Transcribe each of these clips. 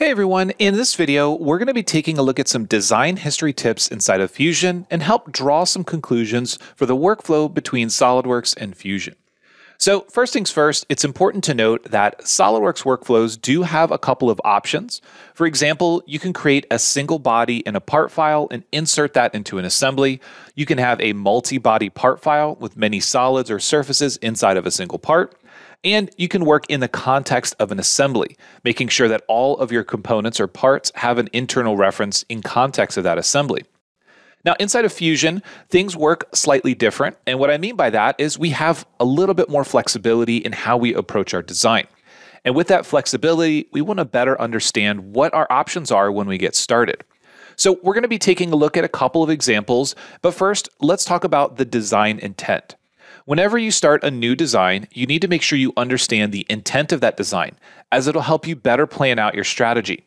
Hey everyone, in this video, we're going to be taking a look at some design history tips inside of Fusion and help draw some conclusions for the workflow between SolidWorks and Fusion. So first things first, it's important to note that SolidWorks workflows do have a couple of options. For example, you can create a single body in a part file and insert that into an assembly. You can have a multi-body part file with many solids or surfaces inside of a single part. And you can work in the context of an assembly, making sure that all of your components or parts have an internal reference in context of that assembly. Now, inside of Fusion, things work slightly different. And what I mean by that is we have a little bit more flexibility in how we approach our design. And with that flexibility, we want to better understand what our options are when we get started. So we're going to be taking a look at a couple of examples, but first, let's talk about the design intent. Whenever you start a new design, you need to make sure you understand the intent of that design, as it'll help you better plan out your strategy.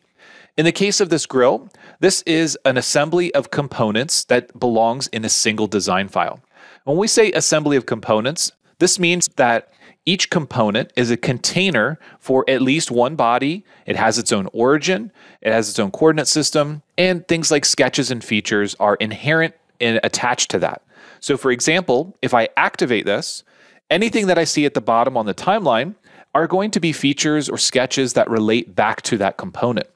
In the case of this grill, this is an assembly of components that belongs in a single design file. When we say assembly of components, this means that each component is a container for at least one body. It has its own origin, it has its own coordinate system, and things like sketches and features are inherent and attached to that. So for example, if I activate this, anything that I see at the bottom on the timeline are going to be features or sketches that relate back to that component.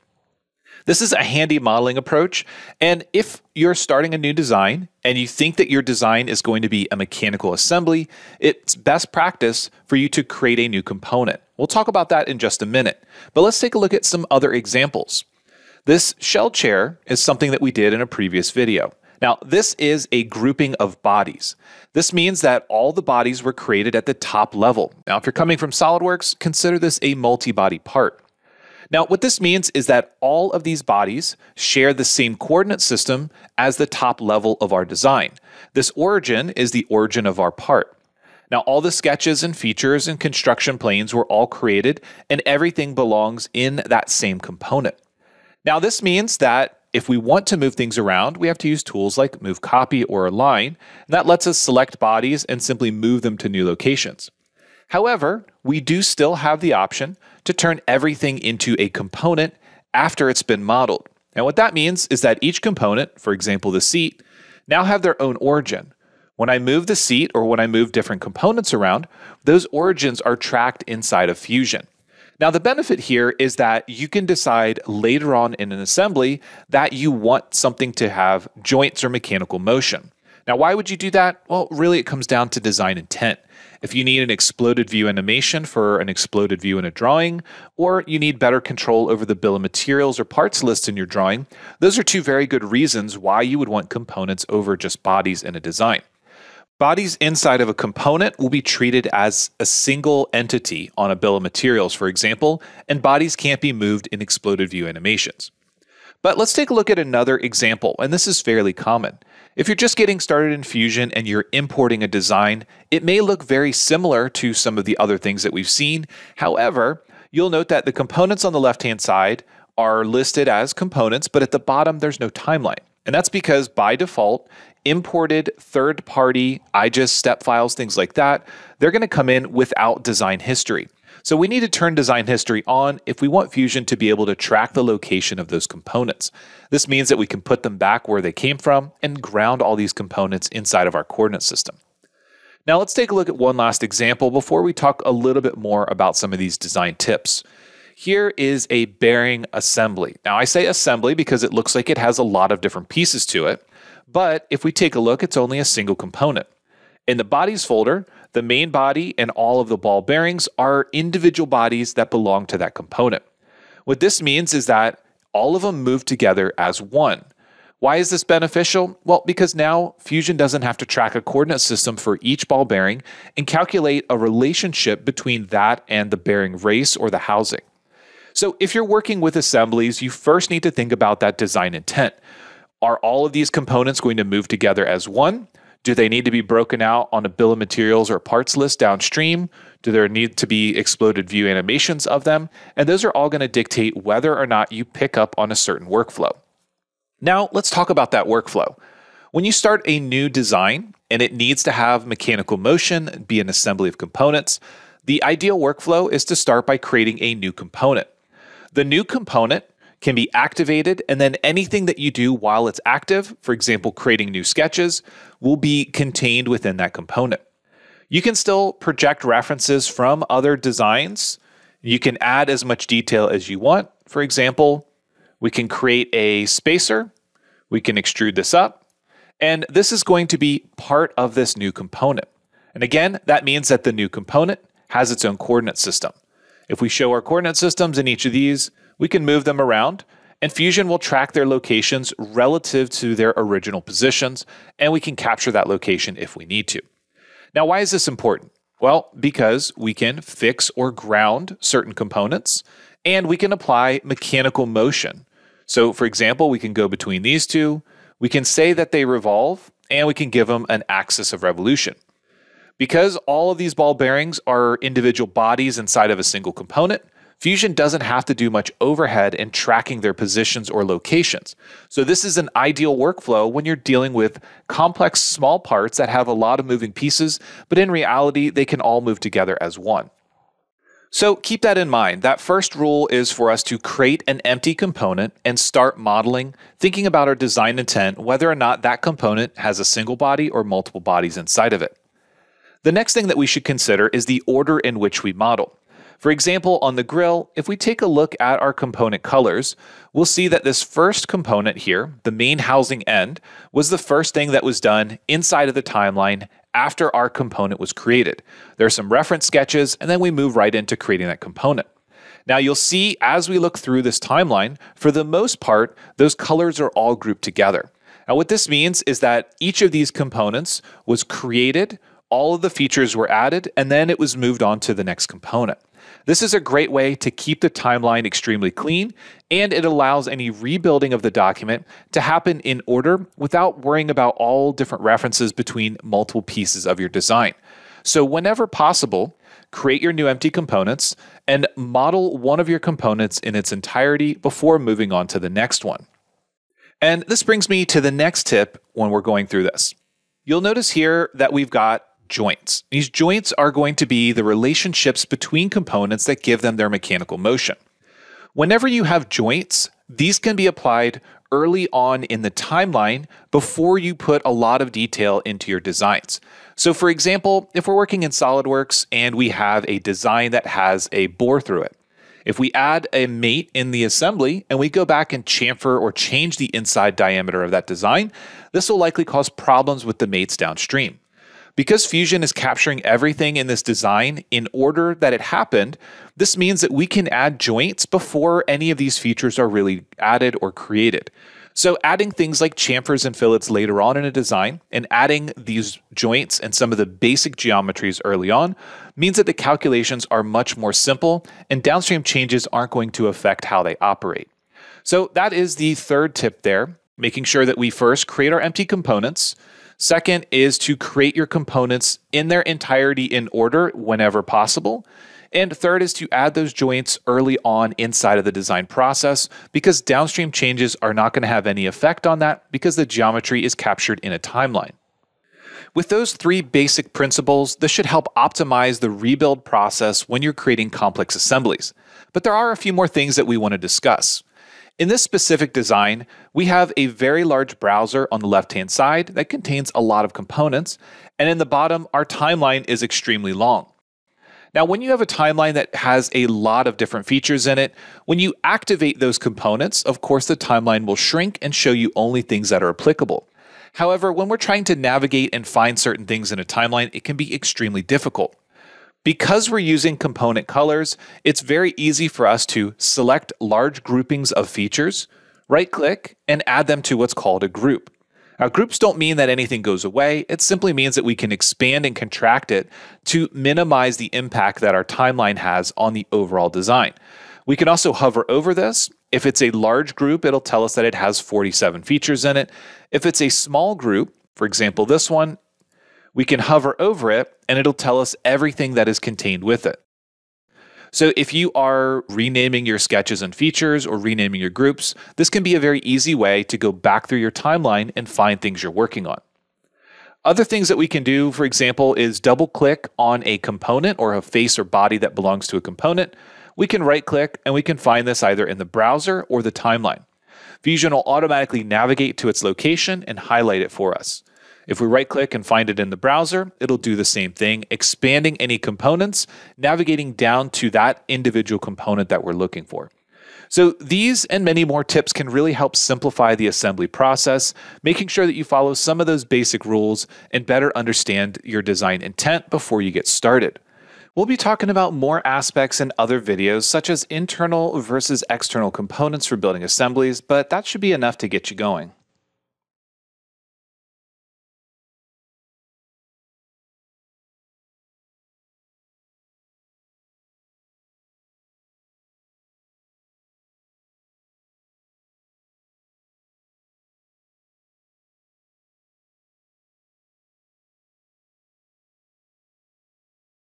This is a handy modeling approach. And if you're starting a new design and you think that your design is going to be a mechanical assembly, it's best practice for you to create a new component. We'll talk about that in just a minute, but let's take a look at some other examples. This shell chair is something that we did in a previous video. Now, this is a grouping of bodies. This means that all the bodies were created at the top level. Now, if you're coming from SolidWorks, consider this a multi-body part. Now, what this means is that all of these bodies share the same coordinate system as the top level of our design. This origin is the origin of our part. Now, all the sketches and features and construction planes were all created, and everything belongs in that same component. Now, this means that if we want to move things around, we have to use tools like move copy or align, and that lets us select bodies and simply move them to new locations. However, we do still have the option to turn everything into a component after it's been modeled. And what that means is that each component, for example, the seat, now have their own origin. When I move the seat or when I move different components around, those origins are tracked inside of Fusion. Now, the benefit here is that you can decide later on in an assembly that you want something to have joints or mechanical motion. Now, why would you do that? Well, really, it comes down to design intent. If you need an exploded view animation for an exploded view in a drawing, or you need better control over the bill of materials or parts list in your drawing, those are two very good reasons why you would want components over just bodies in a design. Bodies inside of a component will be treated as a single entity on a bill of materials, for example, and bodies can't be moved in exploded view animations. But let's take a look at another example, and this is fairly common. If you're just getting started in Fusion and you're importing a design, it may look very similar to some of the other things that we've seen. However, you'll note that the components on the left-hand side are listed as components, but at the bottom, there's no timeline. And that's because by default, imported third-party IGES step files, things like that, they're going to come in without design history. So we need to turn design history on if we want Fusion to be able to track the location of those components. This means that we can put them back where they came from and ground all these components inside of our coordinate system. Now let's take a look at one last example before we talk a little bit more about some of these design tips. Here is a bearing assembly. Now I say assembly because it looks like it has a lot of different pieces to it, but if we take a look, it's only a single component. In the bodies folder, the main body and all of the ball bearings are individual bodies that belong to that component. What this means is that all of them move together as one. Why is this beneficial? Well, because now Fusion doesn't have to track a coordinate system for each ball bearing and calculate a relationship between that and the bearing race or the housing. So if you're working with assemblies, you first need to think about that design intent. Are all of these components going to move together as one? Do they need to be broken out on a bill of materials or parts list downstream? Do there need to be exploded view animations of them? And those are all going to dictate whether or not you pick up on a certain workflow. Now let's talk about that workflow. When you start a new design and it needs to have mechanical motion, be an assembly of components, the ideal workflow is to start by creating a new component. The new component can be activated, and then anything that you do while it's active, for example, creating new sketches, will be contained within that component. You can still project references from other designs. You can add as much detail as you want. For example, we can create a spacer. We can extrude this up. And this is going to be part of this new component. And again, that means that the new component has its own coordinate system. If we show our coordinate systems in each of these, we can move them around, and Fusion will track their locations relative to their original positions, and we can capture that location if we need to. Now, why is this important? Well, because we can fix or ground certain components, and we can apply mechanical motion. So, for example, we can go between these two, we can say that they revolve, and we can give them an axis of revolution. Because all of these ball bearings are individual bodies inside of a single component, Fusion doesn't have to do much overhead in tracking their positions or locations. So this is an ideal workflow when you're dealing with complex small parts that have a lot of moving pieces, but in reality, they can all move together as one. So keep that in mind. That first rule is for us to create an empty component and start modeling, thinking about our design intent, whether or not that component has a single body or multiple bodies inside of it. The next thing that we should consider is the order in which we model. For example, on the grill, if we take a look at our component colors, we'll see that this first component here, the main housing end, was the first thing that was done inside of the timeline after our component was created. There are some reference sketches, and then we move right into creating that component. Now you'll see as we look through this timeline, for the most part, those colors are all grouped together. Now what this means is that each of these components was created, all of the features were added, and then it was moved on to the next component. This is a great way to keep the timeline extremely clean, and it allows any rebuilding of the document to happen in order without worrying about all different references between multiple pieces of your design. So whenever possible, create your new empty components and model one of your components in its entirety before moving on to the next one. And this brings me to the next tip when we're going through this. You'll notice here that we've got joints. These joints are going to be the relationships between components that give them their mechanical motion. Whenever you have joints, these can be applied early on in the timeline before you put a lot of detail into your designs. So for example, if we're working in SolidWorks and we have a design that has a bore through it, if we add a mate in the assembly and we go back and chamfer or change the inside diameter of that design, this will likely cause problems with the mates downstream. Because Fusion is capturing everything in this design in order that it happened, this means that we can add joints before any of these features are really added or created. So adding things like chamfers and fillets later on in a design and adding these joints and some of the basic geometries early on means that the calculations are much more simple and downstream changes aren't going to affect how they operate. So that is the third tip there, making sure that we first create our empty components. Second is to create your components in their entirety in order whenever possible. And third is to add those joints early on inside of the design process because downstream changes are not going to have any effect on that because the geometry is captured in a timeline. With those three basic principles, this should help optimize the rebuild process when you're creating complex assemblies. But there are a few more things that we want to discuss. In this specific design, we have a very large browser on the left-hand side that contains a lot of components, and in the bottom, our timeline is extremely long. Now, when you have a timeline that has a lot of different features in it, when you activate those components, of course, the timeline will shrink and show you only things that are applicable. However, when we're trying to navigate and find certain things in a timeline, it can be extremely difficult. Because we're using component colors, it's very easy for us to select large groupings of features, right-click, and add them to what's called a group. Now, groups don't mean that anything goes away. It simply means that we can expand and contract it to minimize the impact that our timeline has on the overall design. We can also hover over this. If it's a large group, it'll tell us that it has 47 features in it. If it's a small group, for example, this one, we can hover over it and it'll tell us everything that is contained with it. So if you are renaming your sketches and features or renaming your groups, this can be a very easy way to go back through your timeline and find things you're working on. Other things that we can do, for example, is double click on a component or a face or body that belongs to a component. we can right-click and we can find this either in the browser or the timeline. Fusion will automatically navigate to its location and highlight it for us. If we right-click and find it in the browser, it'll do the same thing, expanding any components, navigating down to that individual component that we're looking for. So these and many more tips can really help simplify the assembly process, making sure that you follow some of those basic rules and better understand your design intent before you get started. We'll be talking about more aspects in other videos, such as internal versus external components for building assemblies, but that should be enough to get you going.